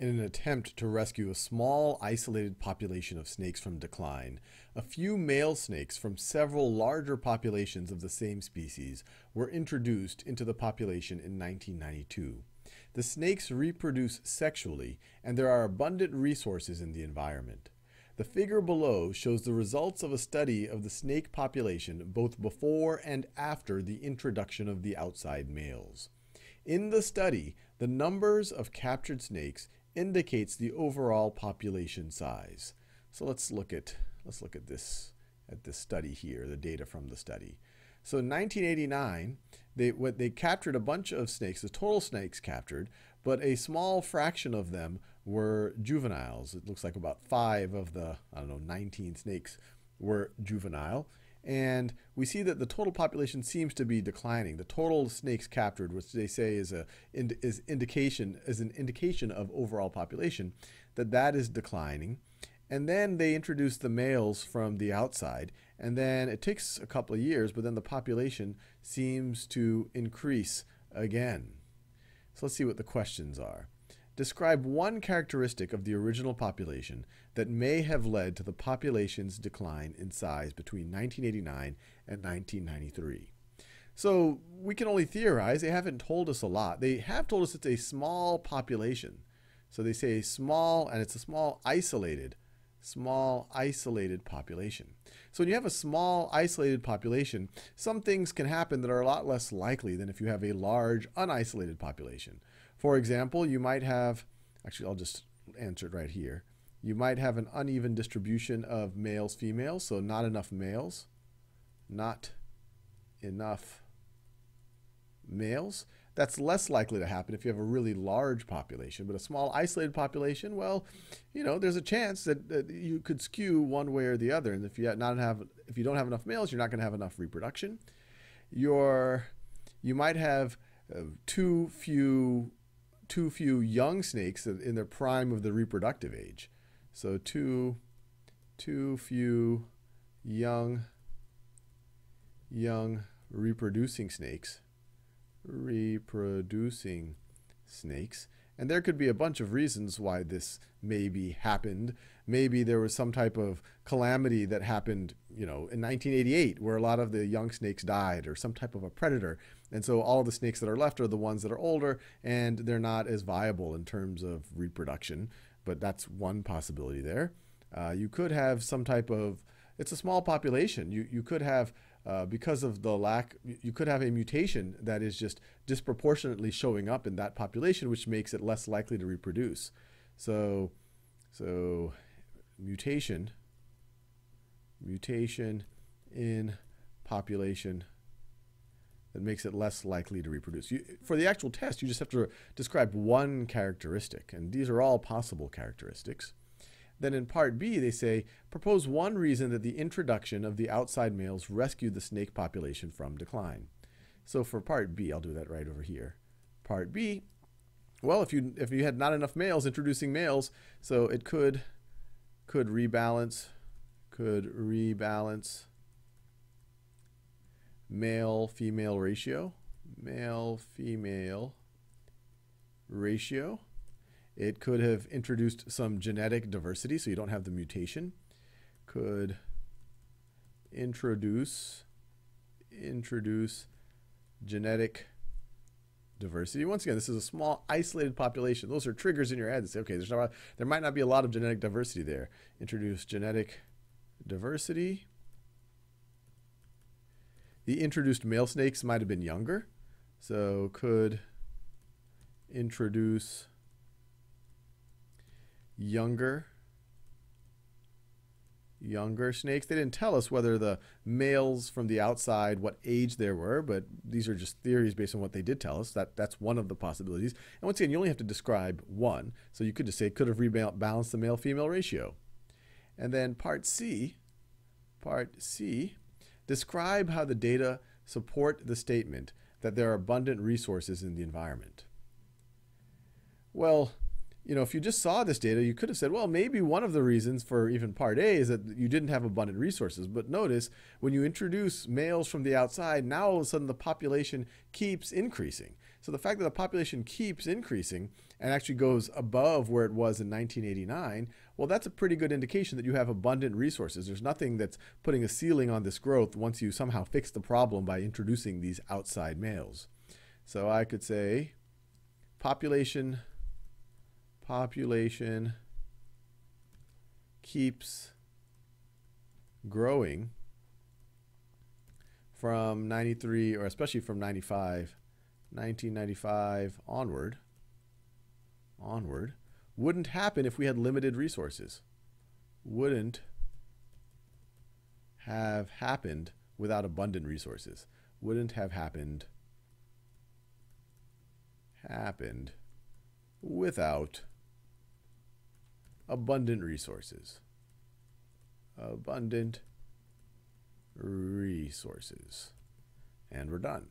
In an attempt to rescue a small, isolated population of snakes from decline, a few male snakes from several larger populations of the same species were introduced into the population in 1992. The snakes reproduce sexually, and there are abundant resources in the environment. The figure below shows the results of a study of the snake population both before and after the introduction of the outside males. In the study, the numbers of captured snakes indicates the overall population size. So let's look at this study here, the data from the study. So in 1989, they captured a bunch of snakes, the total snakes captured, but a small fraction of them were juveniles. It looks like about 5 of the, 19 snakes were juvenile. And we see that the total population seems to be declining. The total snakes captured, which they say is an indication of overall population, that is declining. And then they introduce the males from the outside, and then it takes a couple of years, but then the population seems to increase again. So let's see what the questions are. Describe one characteristic of the original population that may have led to the population's decline in size between 1989 and 1993. So we can only theorize. They haven't told us a lot. They have told us it's a small population. So they say small, and it's a small isolated population. So when you have a small isolated population, some things can happen that are a lot less likely than if you have a large unisolated population. For example, you might have, actually I'll just answer it right here. You might have an uneven distribution of males, females, so not enough males. That's less likely to happen if you have a really large population. But a small isolated population, well, there's a chance that you could skew one way or the other. And if you don't have enough males, you're not going to have enough reproduction. You might have too few young snakes in their prime of the reproductive age. So too few young reproducing snakes. And there could be a bunch of reasons why this maybe happened. Maybe there was some type of calamity that happened, in 1988, where a lot of the young snakes died, or some type of a predator. And so all the snakes that are left are the ones that are older, and they're not as viable in terms of reproduction. But that's one possibility there. You could have some type of, it's a small population. You could have, because of the lack, you could have a mutation that is just disproportionately showing up in that population, which makes it less likely to reproduce. So mutation in population that makes it less likely to reproduce. For the actual test, you just have to describe one characteristic, and these are all possible characteristics. Then in part B, they say, propose one reason that the introduction of the outside males rescued the snake population from decline. So for part B, I'll do that right over here. Part B, well, if you had not enough males, introducing males, so it could rebalance male-female ratio, It could have introduced some genetic diversity, so you don't have the mutation. Could introduce genetic diversity. Once again, this is a small, isolated population. Those are triggers in your head that say, okay, there might not be a lot of genetic diversity there. Introduce genetic diversity. The introduced male snakes might have been younger, so could introduce younger snakes. They didn't tell us whether the males from the outside, what age they were, but these are just theories based on what they did tell us. That's one of the possibilities. And once again, you only have to describe one. So you could just say, could have rebalanced the male-female ratio. And then part C, describe how the data support the statement that there are abundant resources in the environment. Well, if you just saw this data, you could have said, well, maybe one of the reasons for even part A is that you didn't have abundant resources. But notice, when you introduce males from the outside, now all of a sudden the population keeps increasing. So the fact that the population keeps increasing and actually goes above where it was in 1989, well, that's a pretty good indication that you have abundant resources. There's nothing that's putting a ceiling on this growth once you somehow fix the problem by introducing these outside males. So I could say population keeps growing from 93, or especially from 1995 onward, wouldn't happen if we had limited resources. Wouldn't have happened without abundant resources. Wouldn't have happened without abundant resources. Abundant resources. And we're done.